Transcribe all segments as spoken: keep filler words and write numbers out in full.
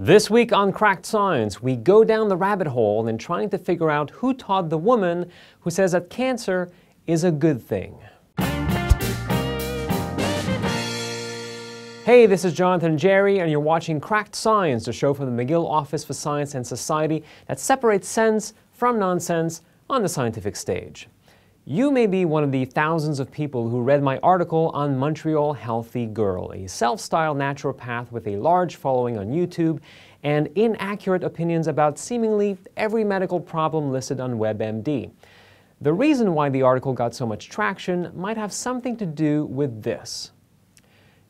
This week on Cracked Science, we go down the rabbit hole in trying to figure out who taught the woman who says that cancer is a good thing. Hey, this is Jonathan and Jerry, and you're watching Cracked Science, the show from the McGill Office for Science and Society that separates sense from nonsense on the scientific stage. You may be one of the thousands of people who read my article on Montreal Healthy Girl, a self-styled naturopath with a large following on YouTube and inaccurate opinions about seemingly every medical problem listed on WebMD. The reason why the article got so much traction might have something to do with this.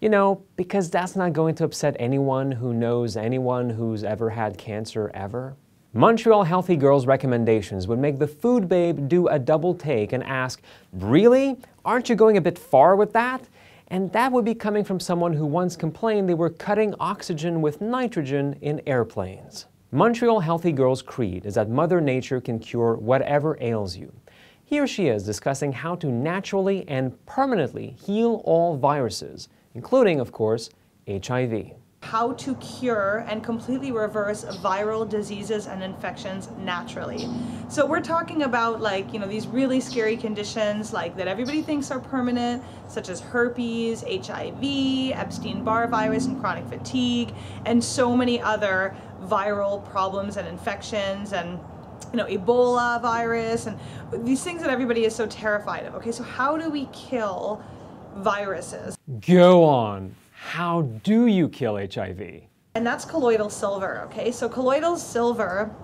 You know, because that's not going to upset anyone who knows anyone who's ever had cancer ever. Montreal Healthy Girl's recommendations would make the food babe do a double take and ask, "Really? Aren't you going a bit far with that?" And that would be coming from someone who once complained they were cutting oxygen with nitrogen in airplanes. Montreal Healthy Girl's creed is that Mother Nature can cure whatever ails you. Here she is discussing how to naturally and permanently heal all viruses, including, of course, H I V. How to cure and completely reverse viral diseases and infections naturally. So we're talking about, like, you know, these really scary conditions like that everybody thinks are permanent, such as herpes, H I V, Epstein-Barr virus, and chronic fatigue, and so many other viral problems and infections, and you know, Ebola virus, and these things that everybody is so terrified of. Okay, so how do we kill viruses? Go on. How do you kill H I V? And that's colloidal silver, okay? So colloidal silver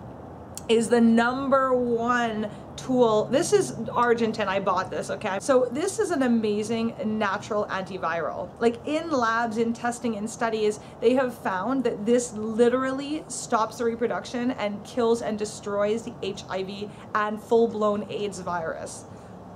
is the number one tool. This is Argentyn, I bought this, okay? So this is an amazing natural antiviral. Like, in labs, in testing, in studies, they have found that this literally stops the reproduction and kills and destroys the H I V and full-blown AIDS virus.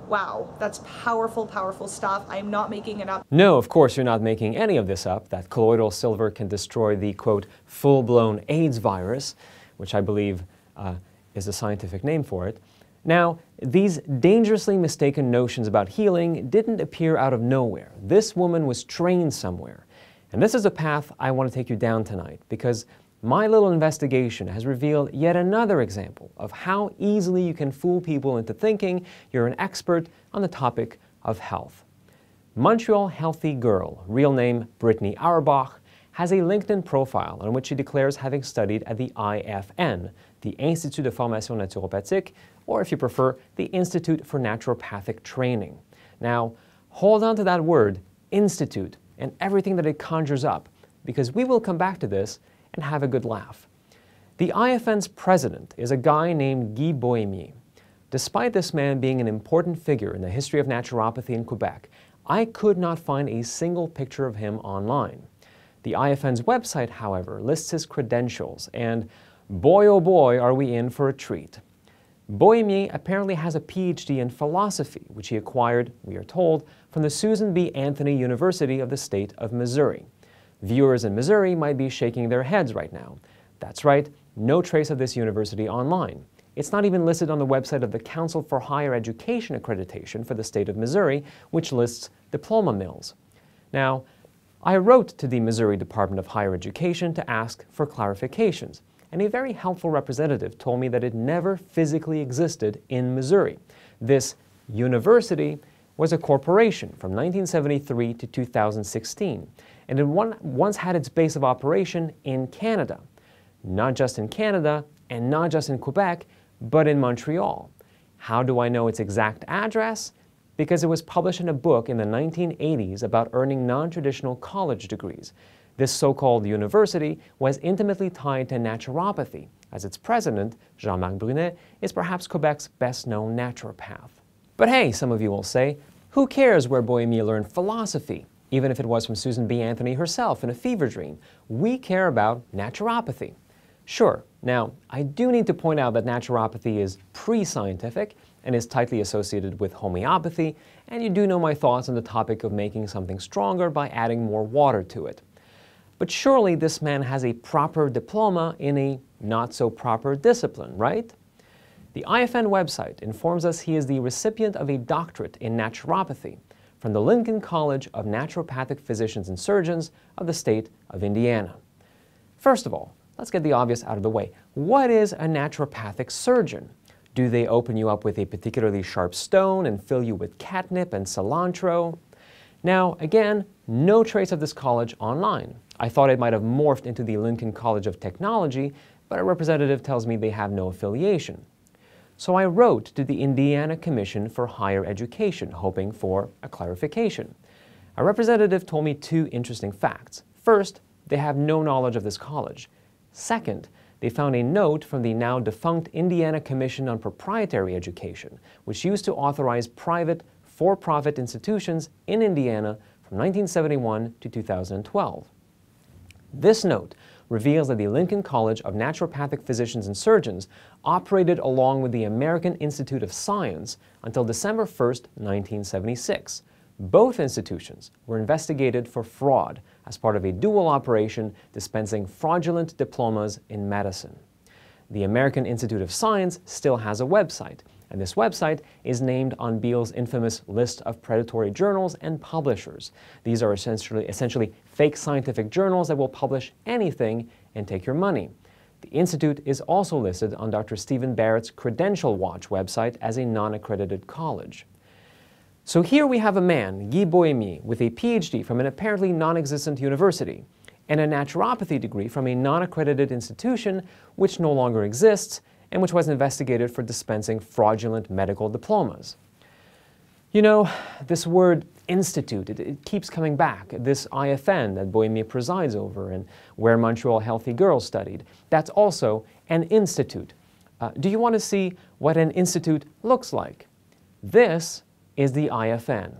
Wow, that's powerful, powerful stuff. I'm not making it up. No, of course you're not making any of this up, that colloidal silver can destroy the, quote, full-blown AIDS virus, which I believe uh, is the scientific name for it. Now, these dangerously mistaken notions about healing didn't appear out of nowhere. This woman was trained somewhere. And this is a path I want to take you down tonight, because my little investigation has revealed yet another example of how easily you can fool people into thinking you're an expert on the topic of health. Montreal Healthy Girl, real name Brittany Auerbach, has a LinkedIn profile on which she declares having studied at the I F N, the Institut de formation naturopathique, or if you prefer, the Institute for Naturopathic Training. Now, hold on to that word, institute, and everything that it conjures up, because we will come back to this and have a good laugh. The I F N's president is a guy named Guy Bohémier. Despite this man being an important figure in the history of naturopathy in Quebec, I could not find a single picture of him online. The I F N's website, however, lists his credentials, and boy oh boy are we in for a treat. Bohémier apparently has a P H D in philosophy, which he acquired, we are told, from the Susan B. Anthony University of the state of Missouri. Viewers in Missouri might be shaking their heads right now. That's right, no trace of this university online. It's not even listed on the website of the Council for Higher Education Accreditation for the state of Missouri, which lists diploma mills. Now, I wrote to the Missouri Department of Higher Education to ask for clarifications, and a very helpful representative told me that it never physically existed in Missouri. This university was a corporation from nineteen seventy-three to two thousand sixteen, and it once had its base of operation in Canada. Not just in Canada, and not just in Quebec, but in Montreal. How do I know its exact address? Because it was published in a book in the nineteen eighties about earning non-traditional college degrees. This so-called university was intimately tied to naturopathy, as its president, Jean-Marc Brunet, is perhaps Quebec's best-known naturopath. But hey, some of you will say, who cares where Bohémier learned philosophy, even if it was from Susan B. Anthony herself in a fever dream? We care about naturopathy. Sure, now, I do need to point out that naturopathy is pre-scientific and is tightly associated with homeopathy, and you do know my thoughts on the topic of making something stronger by adding more water to it. But surely this man has a proper diploma in a not-so-proper discipline, right? The I F N website informs us he is the recipient of a doctorate in naturopathy from the Lincoln College of Naturopathic Physicians and Surgeons of the state of Indiana. First of all, let's get the obvious out of the way. What is a naturopathic surgeon? Do they open you up with a particularly sharp stone and fill you with catnip and cilantro? Now, again, no trace of this college online. I thought it might have morphed into the Lincoln College of Technology, but a representative tells me they have no affiliation. So I wrote to the Indiana Commission for Higher Education, hoping for a clarification. A representative told me two interesting facts. First, they have no knowledge of this college. Second, they found a note from the now defunct Indiana Commission on Proprietary Education, which used to authorize private, for-profit institutions in Indiana from nineteen seventy-one to two thousand twelve. This note reveals that the Lincoln College of Naturopathic Physicians and Surgeons operated along with the American Institute of Science until December first, nineteen seventy-six. Both institutions were investigated for fraud as part of a dual operation dispensing fraudulent diplomas in medicine. The American Institute of Science still has a website, and this website is named on Beall's infamous list of predatory journals and publishers. These are essentially, essentially fake scientific journals that will publish anything and take your money. The Institute is also listed on Doctor Stephen Barrett's Credential Watch website as a non-accredited college. So here we have a man, Guy Bohémier, with a P H D from an apparently non-existent university, and a naturopathy degree from a non-accredited institution which no longer exists and which was investigated for dispensing fraudulent medical diplomas. You know, this word institute, it, it keeps coming back. This I F N that Bohémier presides over and where Montreal Healthy Girl studied, that's also an institute. Uh, do you want to see what an institute looks like? This is the I F N.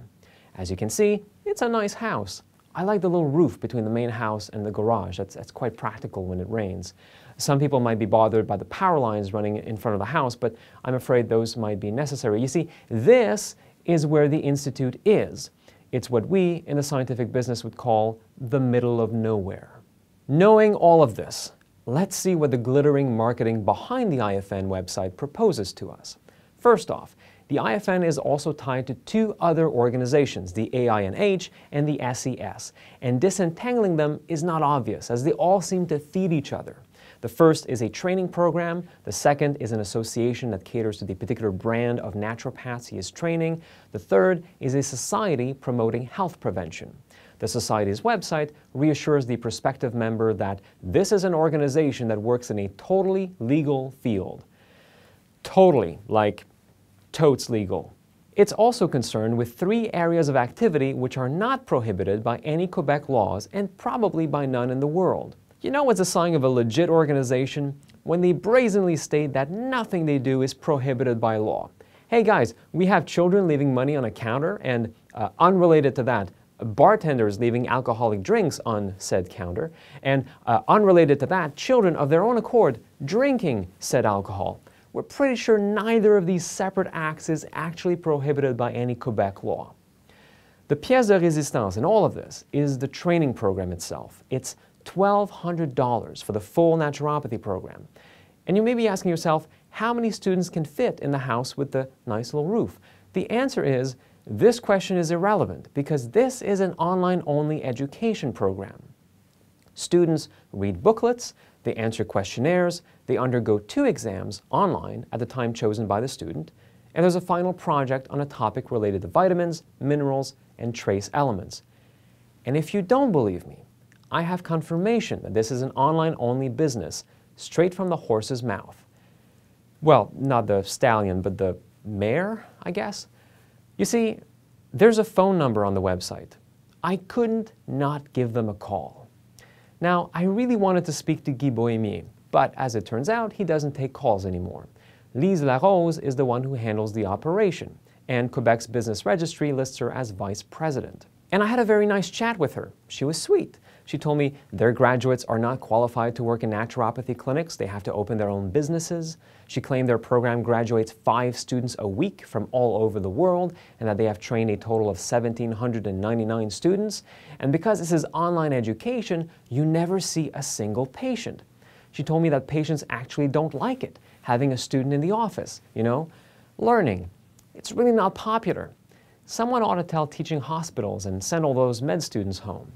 As you can see, it's a nice house. I like the little roof between the main house and the garage. That's, that's quite practical when it rains. Some people might be bothered by the power lines running in front of the house, but I'm afraid those might be necessary. You see, this is where the Institute is. It's what we in the scientific business would call the middle of nowhere. Knowing all of this, let's see what the glittering marketing behind the I F N website proposes to us. First off, the I F N is also tied to two other organizations, the A I N H and the S E S, and disentangling them is not obvious, as they all seem to feed each other. The first is a training program, the second is an association that caters to the particular brand of naturopaths he is training, the third is a society promoting health prevention. The society's website reassures the prospective member that this is an organization that works in a totally legal field. Totally, like totes legal. It's also concerned with three areas of activity which are not prohibited by any Quebec laws and probably by none in the world. You know what's a sign of a legit organization? When they brazenly state that nothing they do is prohibited by law. Hey guys, we have children leaving money on a counter and, uh, unrelated to that, bartenders leaving alcoholic drinks on said counter, and uh, unrelated to that, children of their own accord drinking said alcohol. We're pretty sure neither of these separate acts is actually prohibited by any Quebec law. The pièce de résistance in all of this is the training program itself. It's twelve hundred dollars for the full naturopathy program. And you may be asking yourself, how many students can fit in the house with the nice little roof? The answer is, this question is irrelevant because this is an online-only education program. Students read booklets, they answer questionnaires, they undergo two exams online at the time chosen by the student, and there's a final project on a topic related to vitamins, minerals, and trace elements. And if you don't believe me, I have confirmation that this is an online-only business, straight from the horse's mouth. Well, not the stallion, but the mare, I guess. You see, there's a phone number on the website. I couldn't not give them a call. Now, I really wanted to speak to Guy Bohémier, but as it turns out, he doesn't take calls anymore. Lise La Rose is the one who handles the operation, and Quebec's business registry lists her as vice president. And I had a very nice chat with her. She was sweet. She told me their graduates are not qualified to work in naturopathy clinics. They have to open their own businesses. She claimed their program graduates five students a week from all over the world, and that they have trained a total of one thousand seven hundred ninety-nine students. And because this is online education, you never see a single patient. She told me that patients actually don't like it, having a student in the office, you know? Learning, it's really not popular. Someone ought to tell teaching hospitals and send all those med students home.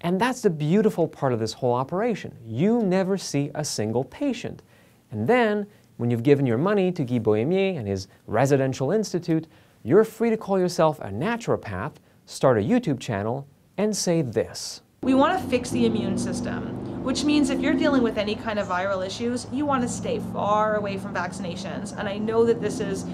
And that's the beautiful part of this whole operation. You never see a single patient. And then, when you've given your money to Guy Bohémier and his residential institute, you're free to call yourself a naturopath, start a YouTube channel, and say this. We want to fix the immune system, which means if you're dealing with any kind of viral issues, you want to stay far away from vaccinations. And I know that this is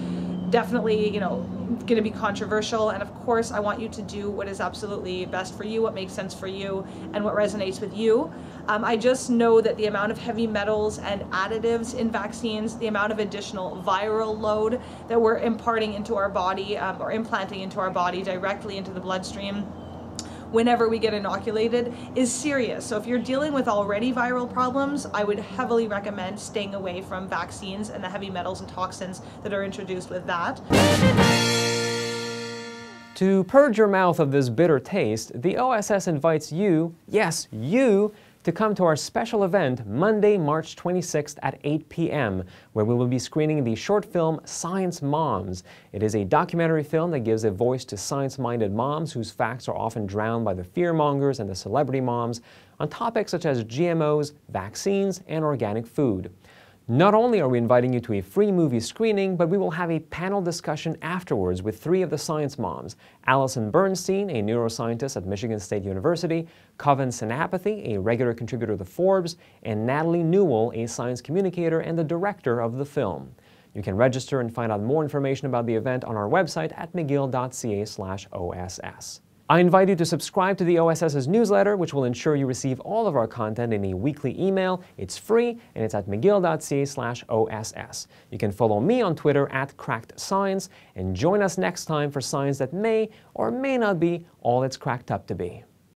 definitely, you know, going to be controversial, and of course I want you to do what is absolutely best for you, what makes sense for you, and what resonates with you. Um, I just know that the amount of heavy metals and additives in vaccines, the amount of additional viral load that we're imparting into our body, um, or implanting into our body directly into the bloodstream, whenever we get inoculated, is serious. So if you're dealing with already viral problems, I would heavily recommend staying away from vaccines and the heavy metals and toxins that are introduced with that. To purge your mouth of this bitter taste, the O S S invites you, yes, you, to come to our special event Monday, March twenty-sixth at eight p m, where we will be screening the short film Science Moms. It is a documentary film that gives a voice to science-minded moms whose facts are often drowned by the fearmongers and the celebrity moms on topics such as G M Os, vaccines, and organic food. Not only are we inviting you to a free movie screening, but we will have a panel discussion afterwards with three of the Science Moms: Allison Bernstein, a neuroscientist at Michigan State University, Kavin Sinapathy, a regular contributor to Forbes, and Natalie Newell, a science communicator and the director of the film. You can register and find out more information about the event on our website at mcgill dot c a slash O S S. I invite you to subscribe to the O S S's newsletter, which will ensure you receive all of our content in a weekly email. It's free, and it's at mcgill dot c a slash O S S. You can follow me on Twitter at Cracked Science, and join us next time for science that may or may not be all it's cracked up to be.